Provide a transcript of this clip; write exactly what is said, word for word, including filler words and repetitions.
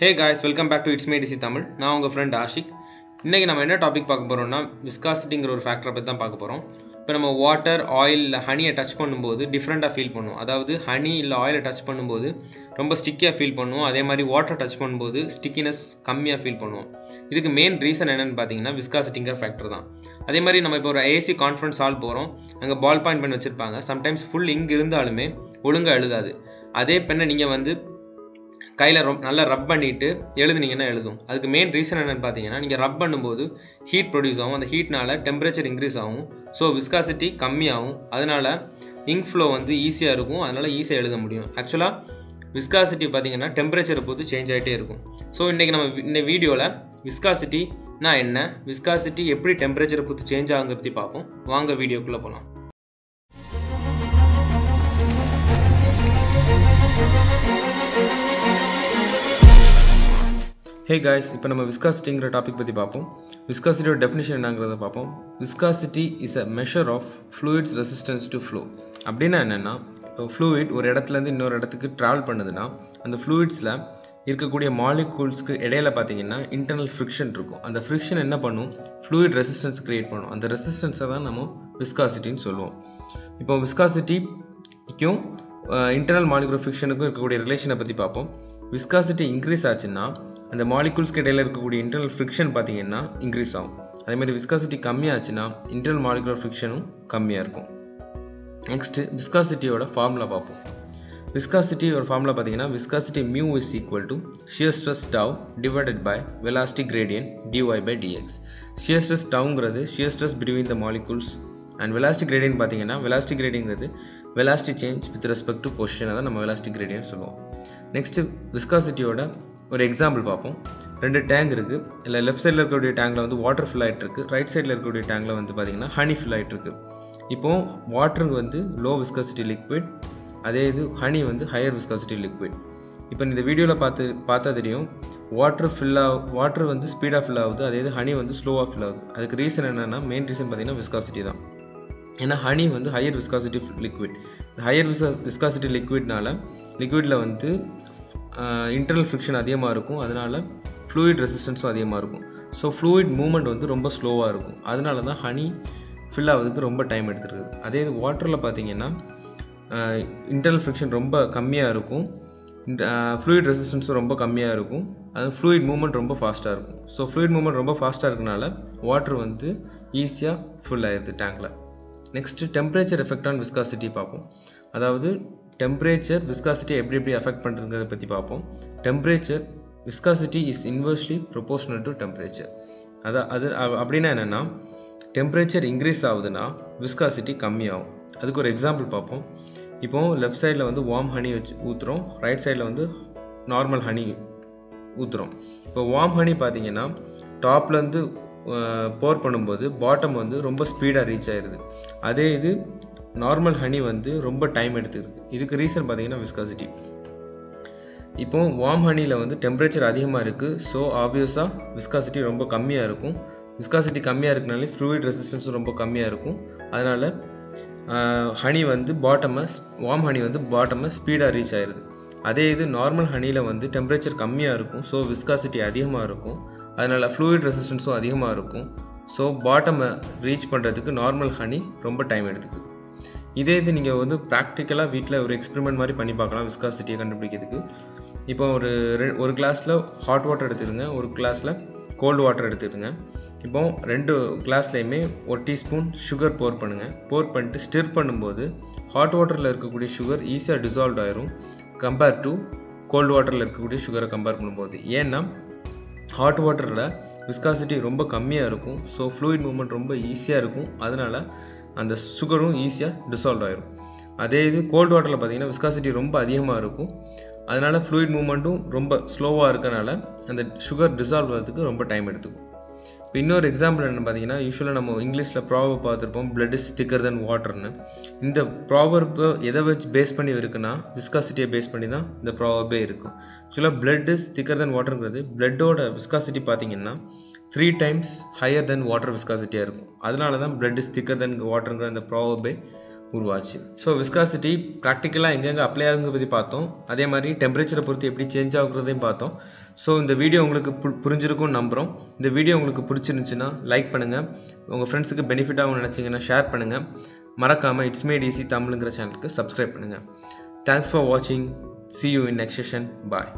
Hey guys, welcome back to It's Made Easy Tamil. Now our friend Ashik. Today we will talk topic about viscosity factor. Now, water, oil, honey touch different feel. That is, honey or oil touch very sticky feel. That water touch stickiness कम्मिया feel. This is the main reason is viscosity factor. That is, we will A C conference hall and ball point. Sometimes full ink irundhalume olunga eludadhu. Adhe penna neenga vandu கையில நல்லா ரப் பண்ணிட்டு எழுதுனீங்கன்னா எழுதும். அதுக்கு main reason என்னன்னு பாத்தீங்கன்னா நீங்க ரப் பண்ணும்போது heat produce ஆகும். அந்த ஹீட்னால டெம்பரேச்சர் இன்கிரீஸ் ஆகும். சோ விஸ்காசிட்டி கம்மியாகும். அதனால இங்க் ஃப்ளோ வந்து ஈஸியா இருக்கும். அதனால ஈஸியா எழுத முடியும். एक्चुअली விஸ்காசிட்டி பாத்தீங்கன்னா டெம்பரேச்சர் பொறுத்து சேஞ்ச் ஆயிட்டே இருக்கும். சோ இன்னைக்கு நம்ம இந்த வீடியோல விஸ்காசிட்டி னா என்ன? விஸ்காசிட்டி எப்படி டெம்பரேச்சர் பொறுத்து சேஞ்ச் ஆகும்ங்க பத்தி பாப்போம். வாங்க வீடியோக்குள்ள போலாம். Hey guys, now we will discuss the topic. Viscosity definition. Viscosity is a measure of fluid's resistance to flow. That means, fluid is travel from one place and the fluids are molecules internal friction. And the friction is what? Fluid resistance create. And the resistance is viscosity. Now viscosity internal molecular friction relation. Viscosity increase and the molecules के internal friction increase आऊँ viscosity internal molecular friction next viscosity ओरा formula पापो viscosity ore formula viscosity mu is equal to shear stress tau divided by velocity gradient dy by dx. Shear stress tau is shear stress between the molecules and velocity gradient velocity gradient velocity change with respect to position अदा नम्मा velocity gradient सोलो. Next viscosity ओरा for example பாப்போம் ரெண்டு tank இருக்கு இல்ல left side ல இருக்கக்கூடிய tankல வந்து water fill ஆயிட்டு இருக்கு right side ல இருக்கக்கூடிய tankல வந்து பாத்தீங்கன்னா honey fill ஆயிட்டு இருக்கு இப்போ water வந்து low viscosity liquid அதே இது honey வந்து higher viscosity liquid இப்போ இந்த வீடியோல பார்த்து பார்த்தா தெரியும் water fill ஆ water வந்து ஸ்பீடா fill ஆகுது அதே இது honey வந்து ஸ்லோவா fill ஆகுது அதுக்கு ரீசன் என்னன்னா மெயின் ரீசன் பாத்தீங்கன்னா viscosity தான் ஏன்னா honey வந்து higher viscosity liquid the higher viscosity liquidனால liquidல வந்து Uh, internal friction அதிகமா இருக்கும் அதனால fluid resistance அதிகமா இருக்கும் so fluid movement வந்து ரொம்ப ஸ்லோவா இருக்கும் அதனால தான் honey fill ஆவதுக்கு ரொம்ப டைம் எடுத்துக்குது அதே இது வாட்டர்ல பாத்தீங்கன்னா internal friction ரொம்ப கம்மியா இருக்கும் fluid resistance ரொம்ப கம்மியா இருக்கும் அது fluid movement ரொம்ப ஃபாஸ்டா இருக்கும் so fluid movement ரொம்ப ஃபாஸ்டா இருக்கனால water வந்து ஈஸியா fill ஆயிருது tankல next temperature effect on viscosity பாப்போம் அதாவது temperature viscosity எப்படி எப்படி affect பண்றதுங்கறத பத்தி பாப்போம் temperature viscosity is inversely proportional to temperature அது அது அப்படினா என்னன்னா temperature increase ஆவுதுனா viscosity கம்மியாகும் அதுக்கு ஒரு example பாப்போம் இப்போ left side ல வந்து warm honey ஊத்துறோம் right side ல வந்து normal honey ஊத்துறோம் இப்போ warm honey பாத்தீங்கன்னா top ல இருந்து pour பண்ணும்போது bottom வந்து ரொம்ப ஸ்பீடா reach ஆயிருது அதே இது normal honey வந்து ரொம்ப டைம் எடுத்துருக்கு இதுக்கு ரீசன் பாத்தீங்கன்னா viscosity இப்போ warm honey ல வந்து temperature அதிகமா இருக்கு so obviously viscosity ரொம்ப கம்மியா இருக்கும் viscosity கம்மியா இருக்கனால fluid resistance ரொம்ப கம்மியா இருக்கும் அதனால honey வந்து bottom warm honey வந்து bottom ஸ்பீடா ரீச் ஆயிருது அதே இது normal honey ல வந்து temperature கம்மியா இருக்கும் so viscosity அதிகமா இருக்கும் அதனால fluid resistance அதிகமா இருக்கும் so bottom reach பண்றதுக்கு normal honey ரொம்ப டைம் எடுத்துக்கு இதே இது நீங்க வந்து பிராக்டிகலா வீட்ல ஒரு எக்ஸ்பெரிமென்ட் மாதிரி பண்ணி பார்க்கலாம் விஸ்காசிட்டியை கண்டுபிடிக்கிறதுக்கு. இப்போ ஒரு ஒரு கிளாஸ்ல ஹாட் வாட்டர் எடுத்துடுங்க, ஒரு கிளாஸ்ல கோல்ட் வாட்டர் எடுத்துடுங்க. இப்போ ரெண்டு கிளாஸ்லயுமே ஒரு டீஸ்பூன் sugar pour பண்ணுங்க. pour பண்ணிட்டு stir பண்ணும்போது ஹாட் வாட்டர்ல இருக்கக்கூடிய sugar ஈஸியா dissolved ஆயிரும் கம்பேர் டு கோல்ட் வாட்டர்ல இருக்கக்கூடிய sugar-ஐ கம்பேர் பண்ணும்போது. ஏன்னா ஹாட் வாட்டர்ல விஸ்காசிட்டி ரொம்ப கம்மியா இருக்கும். சோ fluid movement ரொம்ப ஈஸியா இருக்கும். அதனால அந்த சுகரும் ஈஸியா டிசால்வ் ஆயிரும் அதே இது கோல்ட் வாட்டர்ல பாத்தீங்கன்னா விஸ்காசிட்டி ரொம்ப அதிகமா இருக்கும் அதனால fluid மூவ்மெண்டும் ரொம்ப ஸ்லோவா இருக்கனால அந்த சுகர் டிசால்வ் ஆகிறதுக்கு ரொம்ப டைம் எடுத்துக்கும் இப்போ இன்னொரு எக்ஸாம்பிள் என்ன பாத்தீங்கன்னா யூசுவலா நம்ம இங்கிலீஷ்ல proverb பார்த்திருப்போம் blood is thicker than water ன்னு இந்த proverb எதை வெச்சு பேஸ் பண்ணி இருக்குன்னா விஸ்காசிட்டியை பேஸ் பண்ணி தான் இந்த proverb இருக்கும் யூசுவலா blood is thicker than waterங்கிறது blood-ஓட விஸ்காசிட்டி பாத்தீங்கன்னா three times higher than water viscosity. That's why blood is thicker than water. That's why உருவாச்சு. So viscosity practically எங்கங்க அப்ளை ஆகுது பத்தி பார்த்தோம். அதே மாதிரி டெம்பரேச்சரை பொறுத்து எப்படி சேஞ்ச் ஆகுறதையும் பார்த்தோம். So இந்த வீடியோ உங்களுக்கு புரிஞ்சிருக்கும் நம்புறோம். இந்த வீடியோ உங்களுக்கு பிடிச்சிருந்துச்சுனா லைக் பண்ணுங்க. உங்க ஃப்ரெண்ட்ஸ்க்கு பெனிஃபிட் ஆகும் நினைச்சீங்கன்னா ஷேர் பண்ணுங்க. மறக்காம It's Made Easy தமிழ்ங்கற சேனலுக்கு subscribe பண்ணுங்க. Thanks for watching. See you in next session. Bye.